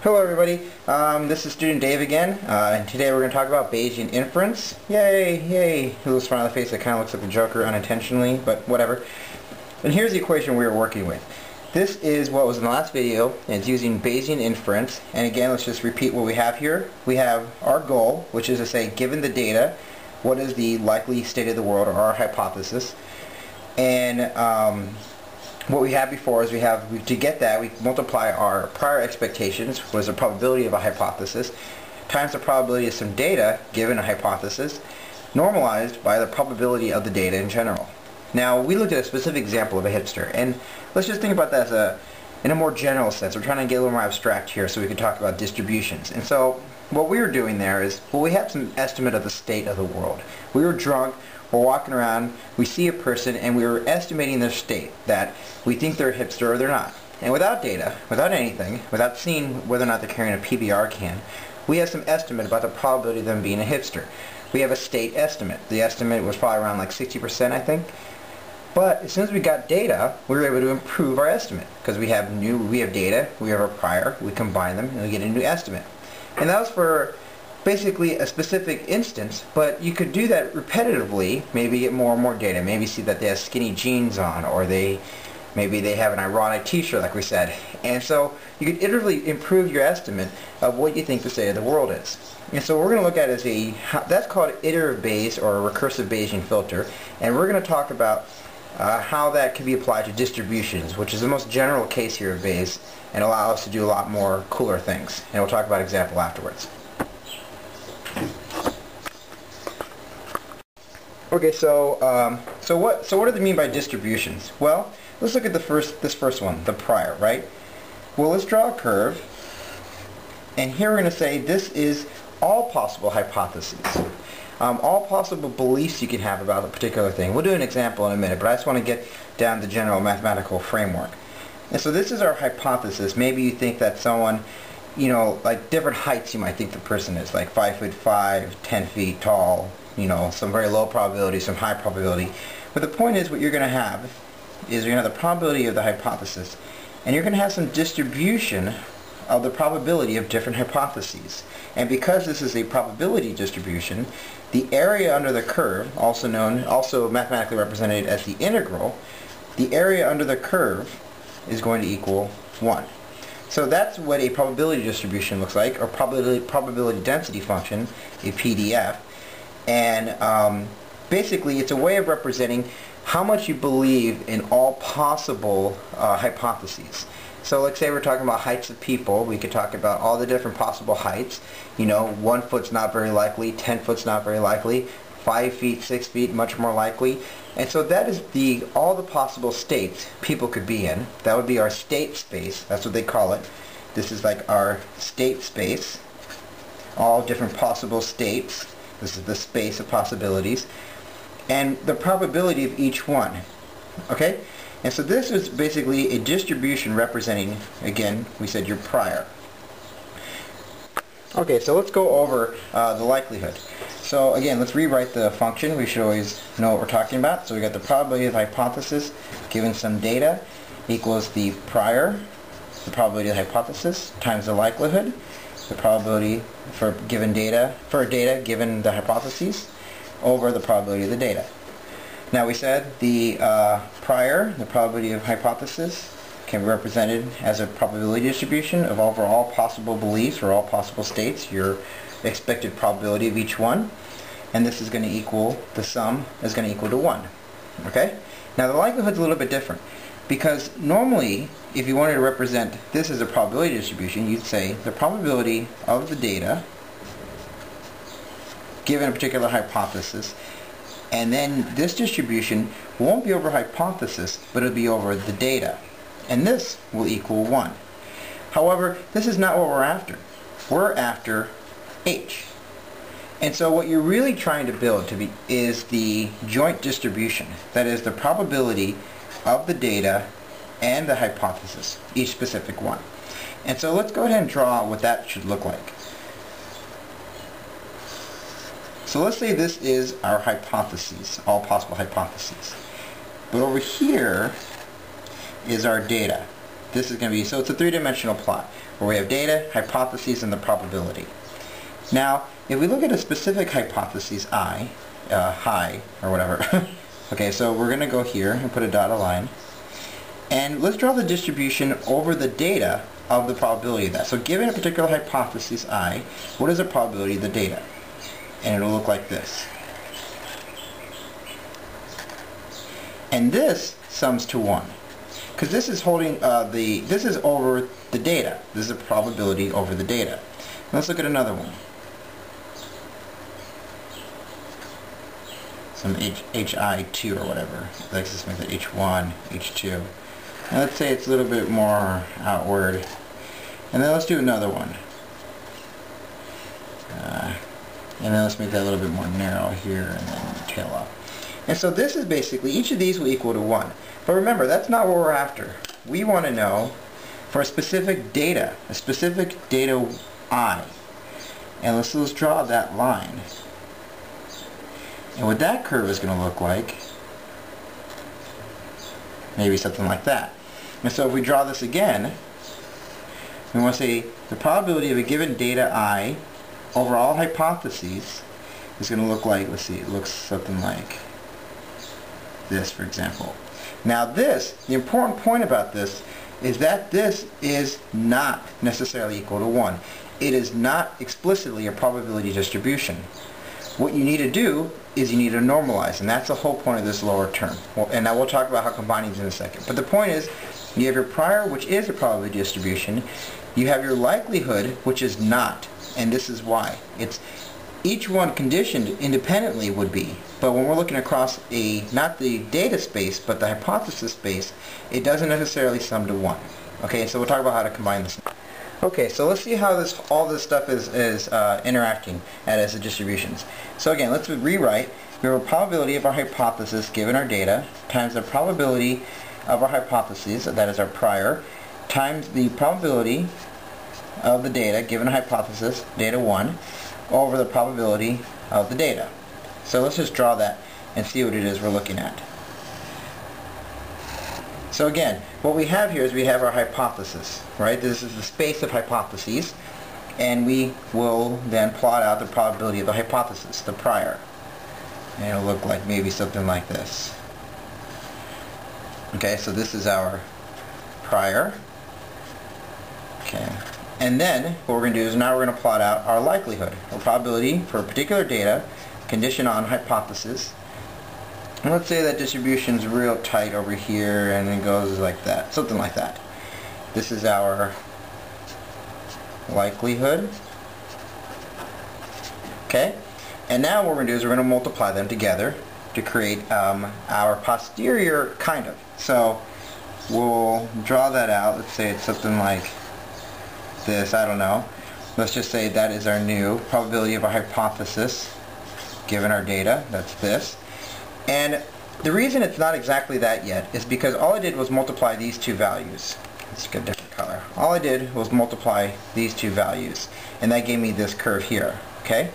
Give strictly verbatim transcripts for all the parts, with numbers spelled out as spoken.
Hello everybody, um, this is Student Dave again, uh, and today we're going to talk about Bayesian inference. Yay, yay, a little smile on the face that kind of looks like a joker unintentionally, but whatever. And here's the equation we were working with. This is what was in the last video, and it's using Bayesian inference, and again let's just repeat what we have here. We have our goal, which is to say, given the data, what is the likely state of the world, or our hypothesis, and um, what we have before is we have, to get that, we multiply our prior expectations, which was the probability of a hypothesis, times the probability of some data given a hypothesis, normalized by the probability of the data in general. Now, we looked at a specific example of a hipster, and let's just think about that as a, in a more general sense. We're trying to get a little more abstract here so we can talk about distributions. And so, what we were doing there is, well, we had some estimate of the state of the world. We were drunk. We're walking around, we see a person, and we were estimating their state, that we think they're a hipster or they're not. And without data, without anything, without seeing whether or not they're carrying a P B R can, we have some estimate about the probability of them being a hipster. We have a state estimate. The estimate was probably around like sixty percent, I think. But as soon as we got data, we were able to improve our estimate, because we have new, we have data, we have a prior, we combine them, and we get a new estimate. And that was for basically a specific instance, but you could do that repetitively, maybe get more and more data, maybe see that they have skinny jeans on, or they maybe they have an ironic t-shirt like we said. And so you could iteratively improve your estimate of what you think the state of the world is. And so what we're going to look at is a, that's called iterative Bayes or a recursive Bayesian filter, and we're going to talk about uh, how that can be applied to distributions, which is the most general case here of Bayes and allow us to do a lot more cooler things. And we'll talk about an example afterwards. Okay, so um, so what so what do they mean by distributions? Well, let's look at the first this first one, the prior, right? Well, let's draw a curve, and here we're going to say this is all possible hypotheses, um, all possible beliefs you can have about a particular thing. We'll do an example in a minute, but I just want to get down the general mathematical framework. And so this is our hypothesis. Maybe you think that someone, you know, like different heights you might think the person is, like five foot five, ten feet tall. You know, some very low probability, some high probability. But the point is what you're going to have is you're going to have the probability of the hypothesis, and you're going to have some distribution of the probability of different hypotheses. And because this is a probability distribution, the area under the curve, also known, also mathematically represented as the integral, the area under the curve is going to equal one. So that's what a probability distribution looks like, or probability, probability density function, a P D F. And um, basically it's a way of representing how much you believe in all possible uh, hypotheses. So let's say we're talking about heights of people. We could talk about all the different possible heights. You know, one foot's not very likely, ten foot's not very likely, five feet, six feet, much more likely. And so that is the all the possible states people could be in. That would be our state space. That's what they call it. This is like our state space, all different possible states. This is the space of possibilities, and the probability of each one. Okay? And so this is basically a distribution representing, again, we said your prior. Okay, so let's go over uh, the likelihood. So again, let's rewrite the function. We should always know what we're talking about. So we got the probability of the hypothesis given some data equals the prior, the probability of the hypothesis, times the likelihood, the probability for given data, for data given the hypotheses, over the probability of the data. Now we said the uh, prior, the probability of hypothesis, can be represented as a probability distribution of over all possible beliefs or all possible states, your expected probability of each one, and this is going to equal, the sum is going to equal to one. Okay? Now the likelihood is a little bit different, because normally if you wanted to represent this as a probability distribution, you'd say the probability of the data given a particular hypothesis, and then this distribution won't be over hypothesis, but it'll be over the data, and this will equal one. However, this is not what we're after. We're after H. And so what you're really trying to build to be is the joint distribution, that is the probability of the data and the hypothesis, each specific one. And so let's go ahead and draw what that should look like. So let's say this is our hypotheses, all possible hypotheses. But over here is our data. this is going to be, so it's a three-dimensional plot where we have data, hypotheses, and the probability. Now, if we look at a specific hypothesis, I, uh, high, or whatever, okay, so we're going to go here and put a dotted line, and let's draw the distribution over the data of the probability of that. So given a particular hypothesis, I, what is the probability of the data? And it'll look like this. And this sums to one, because this is holding uh, the, this is over the data. This is a probability over the data. Let's look at another one. Some H, H I two or whatever. Let's just make it H one, H two. Now let's say it's a little bit more outward. And then let's do another one. Uh, and then let's make that a little bit more narrow here and then tail up. And so this is basically, each of these will equal to one. But remember, that's not what we're after. We want to know for a specific data, a specific data I. And let's, let's draw that line. And what that curve is going to look like, maybe something like that. And so if we draw this again, we want to say the probability of a given data I over all hypotheses is going to look like, let's see, it looks something like this, for example. Now this, the important point about this is that this is not necessarily equal to one. It is not explicitly a probability distribution. What you need to do is you need to normalize, and that's the whole point of this lower term. Well, and now we'll talk about how combining is in a second. But the point is, you have your prior, which is a probability distribution. You have your likelihood, which is not, and this is why. It's each one conditioned independently would be, but when we're looking across a, not the data space, but the hypothesis space, it doesn't necessarily sum to one. Okay, so we'll talk about how to combine this. Okay, so let's see how this all this stuff is, is uh, interacting as the distributions. So again, let's rewrite. We have a probability of our hypothesis given our data times the probability of our hypotheses, that is our prior, times the probability of the data given a hypothesis, data one, over the probability of the data. So let's just draw that and see what it is we're looking at. So again, what we have here is we have our hypothesis, right? This is the space of hypotheses, and we will then plot out the probability of the hypothesis, the prior. And it'll look like maybe something like this. Okay, so this is our prior. Okay, and then what we're going to do is now we're going to plot out our likelihood, or probability for a particular data, conditioned on hypothesis. And let's say that distribution's real tight over here and it goes like that, something like that. This is our likelihood. Okay? And now what we're going to do is we're going to multiply them together to create um, our posterior, kind of. So we'll draw that out. Let's say it's something like this, I don't know. Let's just say that is our new probability of a hypothesis given our data. That's this. And the reason it's not exactly that yet is because all I did was multiply these two values. Let's get a different color. All I did was multiply these two values, and that gave me this curve here. Okay,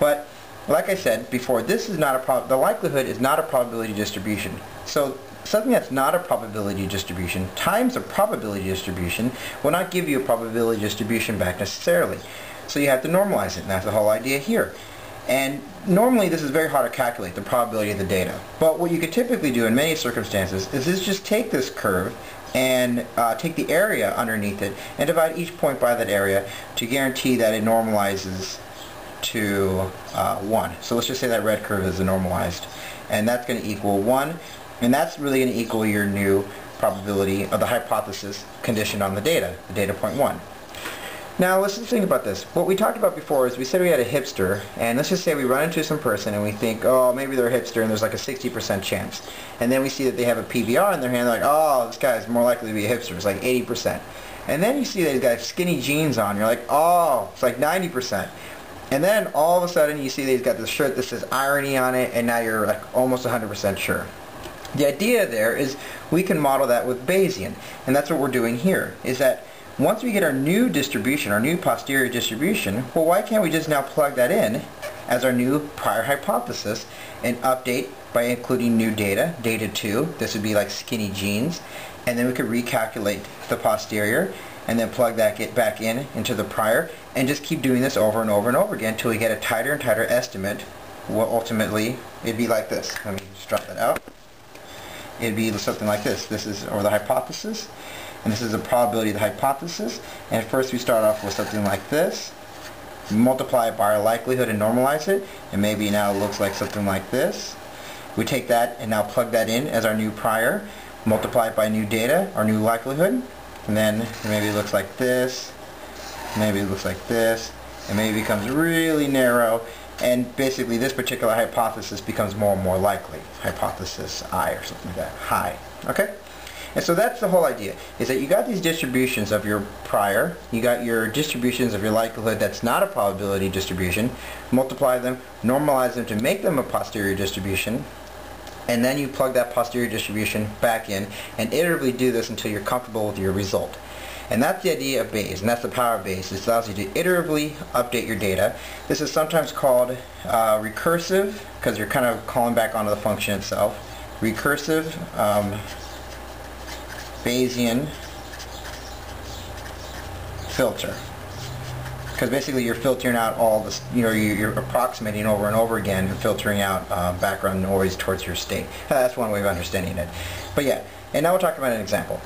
but like I said before, this is not a prob. The likelihood is not a probability distribution. So something that's not a probability distribution times a probability distribution will not give you a probability distribution back necessarily. So you have to normalize it, and that's the whole idea here. And normally this is very hard to calculate, the probability of the data. But what you could typically do in many circumstances is, is just take this curve and uh, take the area underneath it and divide each point by that area to guarantee that it normalizes to uh, one. So let's just say that red curve is a normalized, and that's going to equal one, and that's really going to equal your new probability of the hypothesis conditioned on the data, the data point one. Now let's just think about this. What we talked about before is we said we had a hipster, and let's just say we run into some person and we think, oh, maybe they're a hipster, and there's like a sixty percent chance. And then we see that they have a P V R in their hand, like, oh, this guy's more likely to be a hipster. It's like eighty percent. And then you see that he's got skinny jeans on. You're like, oh, it's like ninety percent. And then all of a sudden you see that he's got this shirt that says irony on it, and now you're like almost one hundred percent sure. The idea there is we can model that with Bayesian, and that's what we're doing here, is that once we get our new distribution, our new posterior distribution, well, why can't we just now plug that in as our new prior hypothesis and update by including new data, data two. This would be like skinny jeans. And then we could recalculate the posterior and then plug that get back in into the prior, and just keep doing this over and over and over again until we get a tighter and tighter estimate. What ultimately it'd be like this. Let me just drop that out. It'd be something like this. This is over the hypothesis, and this is the probability of the hypothesis. And first we start off with something like this. Multiply it by our likelihood and normalize it, and maybe now it looks like something like this. We take that and now plug that in as our new prior, multiply it by new data, our new likelihood, and then maybe it looks like this, maybe it looks like this, and maybe it becomes really narrow, and basically this particular hypothesis becomes more and more likely. Hypothesis I or something like that, high. Okay? And so that's the whole idea, is that you got these distributions of your prior, you got your distributions of your likelihood that's not a probability distribution, multiply them, normalize them to make them a posterior distribution, and then you plug that posterior distribution back in and iteratively do this until you're comfortable with your result. And that's the idea of Bayes, and that's the power of Bayes. It allows you to iteratively update your data. This is sometimes called uh, recursive, because you're kind of calling back onto the function itself. Recursive, um, Bayesian filter. Because basically you're filtering out all the, you know, you're approximating over and over again and filtering out uh, background noise towards your state. That's one way of understanding it. But yeah, and now we'll talk about an example.